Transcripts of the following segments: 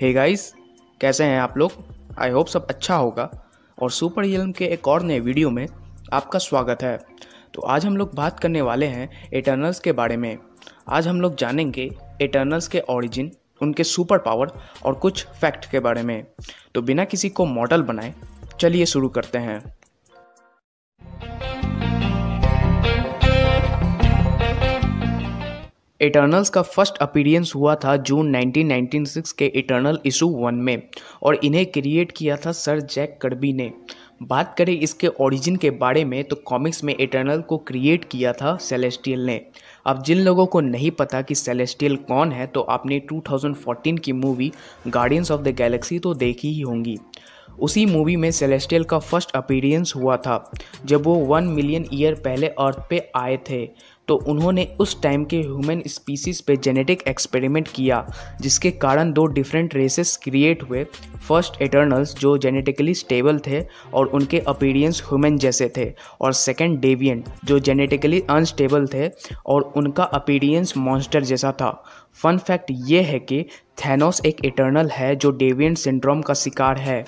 Hey guys, कैसे हैं आप लोग? आई होप सब अच्छा होगा और सुपर हीरो के एक और नए वीडियो में आपका स्वागत है। तो आज हम लोग बात करने वाले हैं एटर्नल्स के बारे में। आज हम लोग जानेंगे एटर्नल्स के ओरिजिन, उनके सुपर पावर और कुछ फैक्ट के बारे में। तो बिना किसी को मॉडल बनाए चलिए शुरू करते हैं। एटर्नल्स का फर्स्ट अपीयरेंस हुआ था जून 1996 के एटर्नल इशू 1 में और इन्हें क्रिएट किया था सर जैक कर्बी ने। बात करें इसके ओरिजिन के बारे में तो कॉमिक्स में एटर्नल को क्रिएट किया था सेलेस्टियल ने। अब जिन लोगों को नहीं पता कि सेलेस्टियल कौन है तो आपने 2014 की movie guardians of the Galaxy तो देखी ही होंगी। उसी मूवी में सेलेस्टियल का फर्स्ट अपीयरेंस हुआ था जब वो 1 मिलियन ईयर पहले अर्थ पे आए थे। तो उन्होंने उस टाइम के ह्यूमन स्पीसीज पे जेनेटिक एक्सपेरिमेंट किया जिसके कारण 2 डिफरेंट रेसेस क्रिएट हुए। फर्स्ट एटर्नल्स जो जेनेटिकली स्टेबल थे और उनके अपीयरेंस ह्यूमन जैसे थे, और सेकंड डेविएंट जो जेनेटिकली अनस्टेबल थे और उनका अपीयरेंस मॉन्स्टर जैसा था। फन फैक्ट ये है कि थैनोस एक एटर्नल है जो डेविएंट सिंड्रोम का शिकार है,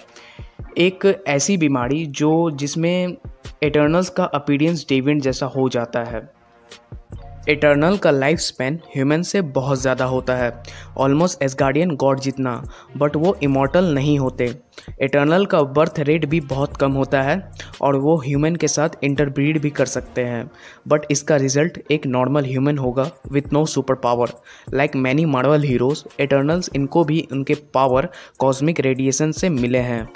एक ऐसी बीमारी जो जिसमें एटर्नल्स का अपीयरेंस डेविएंट जैसा हो जाता है। एटर्नल का लाइफ स्पैन ह्यूमन से बहुत ज़्यादा होता है, ऑलमोस्ट एस्गार्डियन गॉड जितना, बट वो इमॉर्टल नहीं होते। एटर्नल का बर्थ रेट भी बहुत कम होता है और वो ह्यूमन के साथ इंटरब्रीड भी कर सकते हैं, बट इसका रिजल्ट एक नॉर्मल ह्यूमन होगा with no super power. Like many Marvel heroes, Eternals इनको भी उनके पावर कॉस्मिक रेडिएशन से मिले हैं।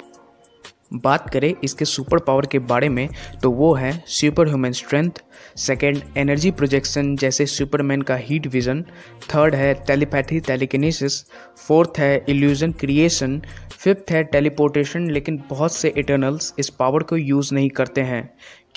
बात करें इसके सुपर पावर के बारे में तो वो है super human strength, second energy projection जैसे सुपरमैन का हीट विज़न, थर्ड है टेलीपैथी टेलीकिनेसिस, फोर्थ है इल्यूजन क्रिएशन, फिफ्थ है टेलीपोर्टेशन। लेकिन बहुत से एटर्नल्स इस पावर को यूज़ नहीं करते हैं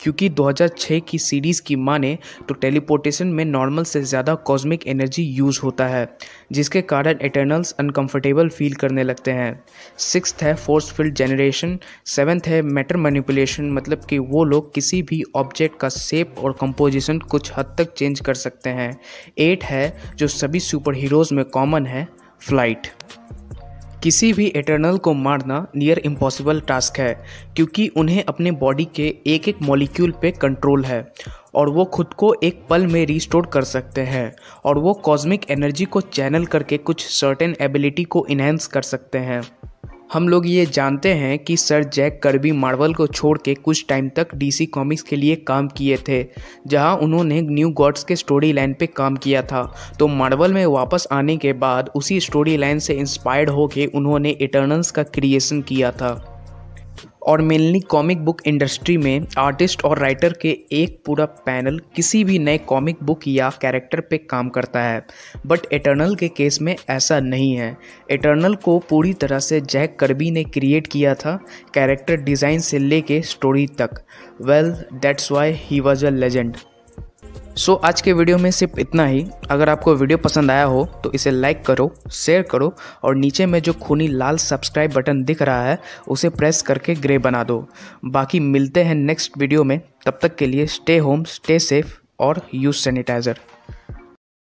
क्योंकि 2006 की सीरीज़ की माने तो टेलीपोर्टेशन में नॉर्मल से ज़्यादा कॉस्मिक एनर्जी यूज़ होता है जिसके कारण एटर्नल्स अनकंफर्टेबल फील करने लगते हैं। सिक्स्थ है फोर्स फील्ड जनरेशन, सेवन्थ है मैटर मैनिपुलेशन, मतलब कि वो लोग किसी भी ऑब्जेक्ट का शेप और कंपोजिशन कुछ हद तक चेंज कर सकते हैं। 8 है जो सभी सुपर हीरोज़ में कॉमन है, फ्लाइट। किसी भी एटर्नल को मारना नियर इम्पॉसिबल टास्क है क्योंकि उन्हें अपने बॉडी के एक एक मॉलिक्यूल पे कंट्रोल है और वो खुद को एक पल में रिस्टोर कर सकते हैं और वो कॉस्मिक एनर्जी को चैनल करके कुछ सर्टेन एबिलिटी को इन्हेंस कर सकते हैं। हम लोग ये जानते हैं कि सर जैक कर्बी मार्वल को छोड़ के कुछ टाइम तक डीसी कॉमिक्स के लिए काम किए थे जहां उन्होंने न्यू गॉड्स के स्टोरी लाइन पे काम किया था। तो मार्वल में वापस आने के बाद उसी स्टोरी लाइन से इंस्पायर्ड होकर उन्होंने एटर्नल्स का क्रिएशन किया था। और मेनली कॉमिक बुक इंडस्ट्री में आर्टिस्ट और राइटर के एक पूरा पैनल किसी भी नए कॉमिक बुक या कैरेक्टर पे काम करता है, बट एटर्नल के केस में ऐसा नहीं है। एटर्नल को पूरी तरह से जैक कर्बी ने क्रिएट किया था, कैरेक्टर डिज़ाइन से लेके स्टोरी तक। Well that's why he was a legend. So आज के वीडियो में सिर्फ इतना ही। अगर आपको वीडियो पसंद आया हो तो इसे लाइक करो, शेयर करो और नीचे में जो खूनी लाल सब्सक्राइब बटन दिख रहा है उसे प्रेस करके ग्रे बना दो। बाकी मिलते हैं नेक्स्ट वीडियो में, तब तक के लिए स्टे होम, स्टे सेफ और यूज सैनिटाइज़र।